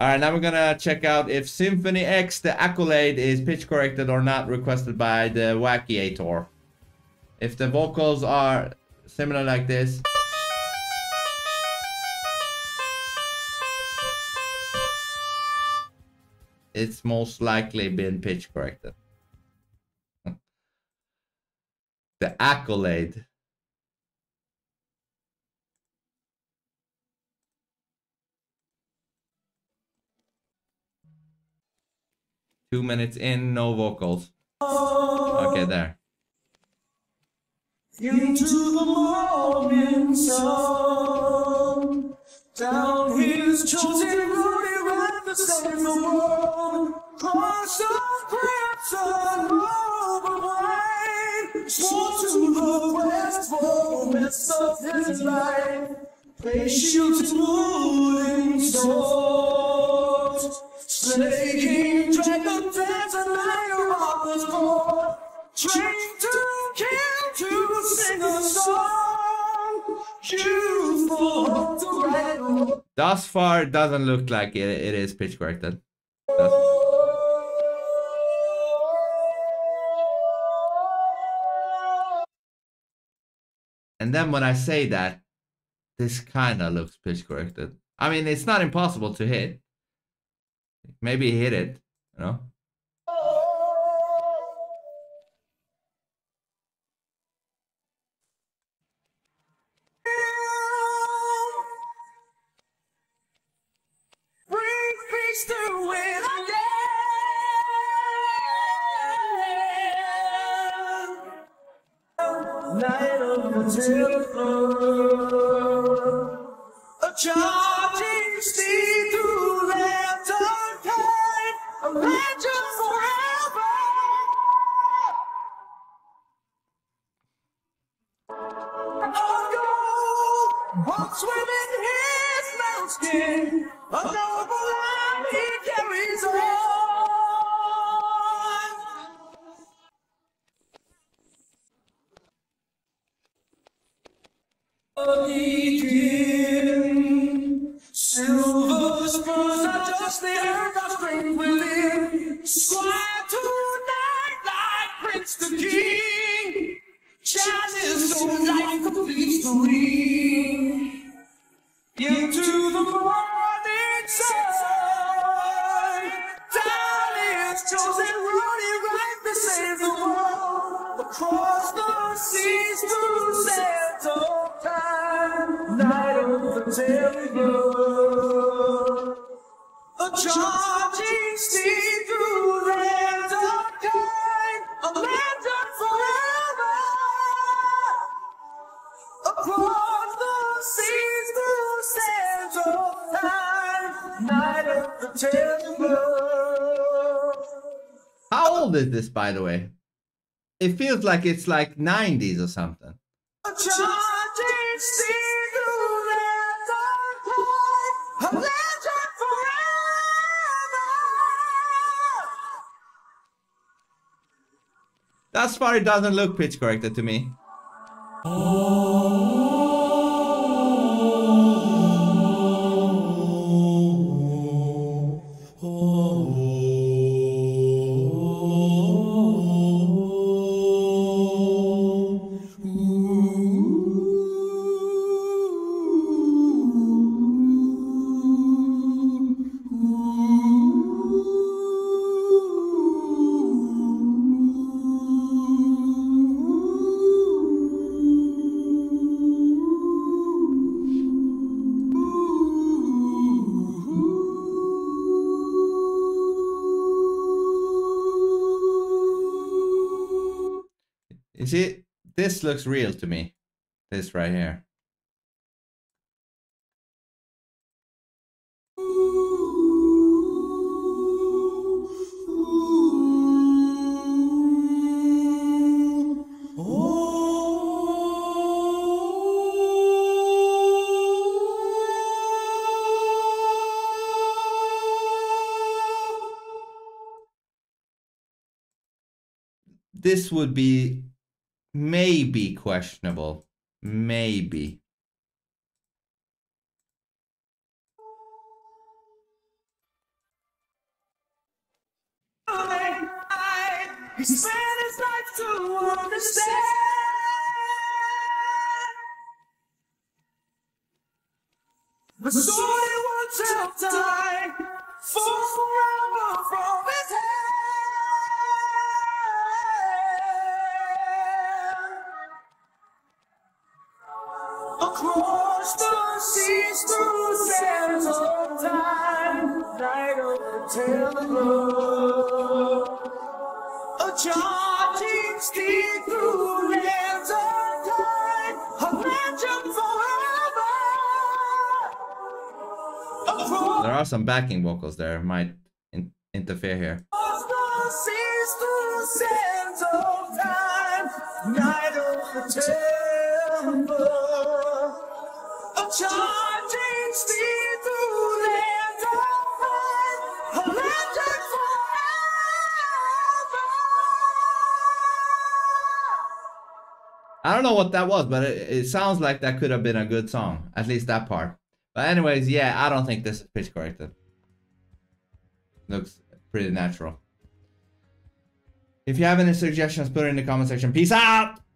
All right, now we're gonna check out if Symphony X, the Accolade, is pitch corrected or not, requested by the Wackyator. If the vocals are similar like this. It's most likely been pitch corrected. The Accolade. Two minutes in, no vocals. Okay, there. Into the morning sun, down his chosen road he ran to save the world. Crossed the crimson robe wine, swore to the west for the midst of his life. They shoot moving swords, slaking dragons as a lion of the storm, trained to kill, to sing a song, you for the battle. Thus far, it doesn't look like it is pitch corrected. And then when I say that, this kind of looks pitch corrected. I mean, it's not impossible to hit. Maybe hit it, you know? Night of the terror, a charging steed through that dark night, a legend forever. Our gold walks within his mountain, a noble line he carries on. Silver spurs are just the earth of strength within. Squire tonight like Prince the King. Chalice so light completes the ring. Into the morning sun, down his chosen road he rides to save the world. Across the seas through sands of time, night of the terror. Charging steed through the dark night, a legend forever. Across the seas through sands of time, night of the terror. How old is this, by the way? It feels like it's like 90s or something. A charging steed through the dark night, a legend. Thus far, it doesn't look pitch corrected to me. You see, this looks real to me, this right here. This would be maybe questionable, maybe. Spend his life to understand. The story won't help die. Fall forever from his hand. Across the seas through the sands of time, night of the telegraph. Charging steep through lands of time, a legend forever. There are some backing vocals there, might interfere here. I don't know what that was, but it sounds like that could have been a good song, at least that part. But anyways, yeah, I don't think this is pitch corrected. Looks pretty natural. If you have any suggestions, put it in the comment section. Peace out!